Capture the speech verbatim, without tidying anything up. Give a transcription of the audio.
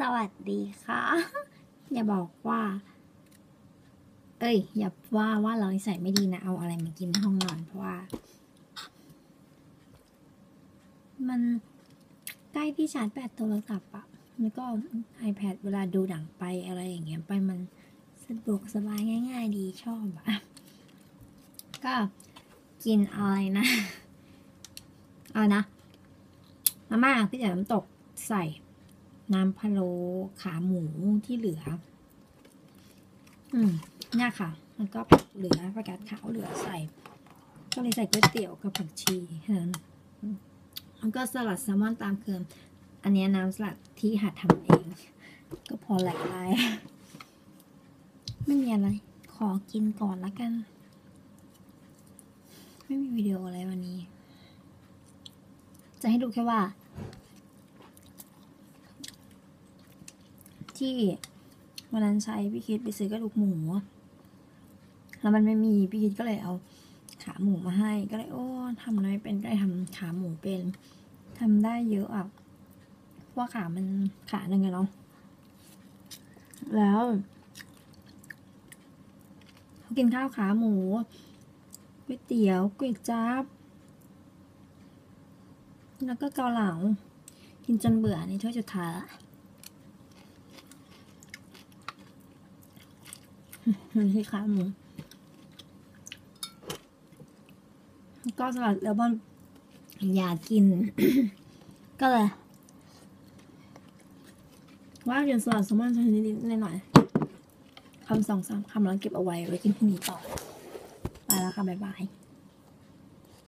สวัสดีค่ะอย่าบอกว่าเอ้ยอย่าว่าว่าเรานิสัยไม่ดีนะเอาอะไรมากินในห้องนอนเพราะว่ามันใกล้ที่ชาร์จแบตโทรศัพท์อะแล้วก็ iPad เวลาดูหนังไปอะไรอย่างเงี้ยไปมันสะดวกสบายง่ายๆดีชอบอะก็กินอะไรนะเอานะมาม่าพี่จ๋าน้ำตกใส่น้ำพะโล้ขาหมูที่เหลืออืมเนี่ยค่ะมันก็เหลือผักกาดขาวเหลือใส่ก็เลยใส่ก๋วยเตี๋ยวกับผักชีนั้นแล้วก็สลัดแซลมอนตามเคยอันนี้น้ำสลัดที่หัดทำเองก็พอหลายๆไม่มีอะไรขอกินก่อนละกันไม่มีวิดีโออะไรวันนี้จะให้ดูแค่ว่าที่วันนั้นใช้พี่คิดไปซื้อกระดูกหมูแล้วมันไม่มีพี่คิดก็เลยเอาขาหมูมาให้ก็เลยโอ้ทำอะไรเป็นได้ทำขาหมูเป็นทำได้เยอะอ่ะว่าขามันขาหนึ่งไงเนาะแล้วกินข้าวขาหมูก๋วยเตี๋ยวก๋วยจั๊บแล้วก็เกาเหลากินจนเบื่อในถ้วยจุดท้ายละที่ขาหมูก็สลัดแล้วบอลอยากกิน ก็เลยว่าจะสลัดสมอนชนิดนิดหน่อยคำสองสามคำแล้วเก็บเอาไว้ไว้กินพรุ่งนี้ต่อไปแล้วค่ะบ๊ายบาย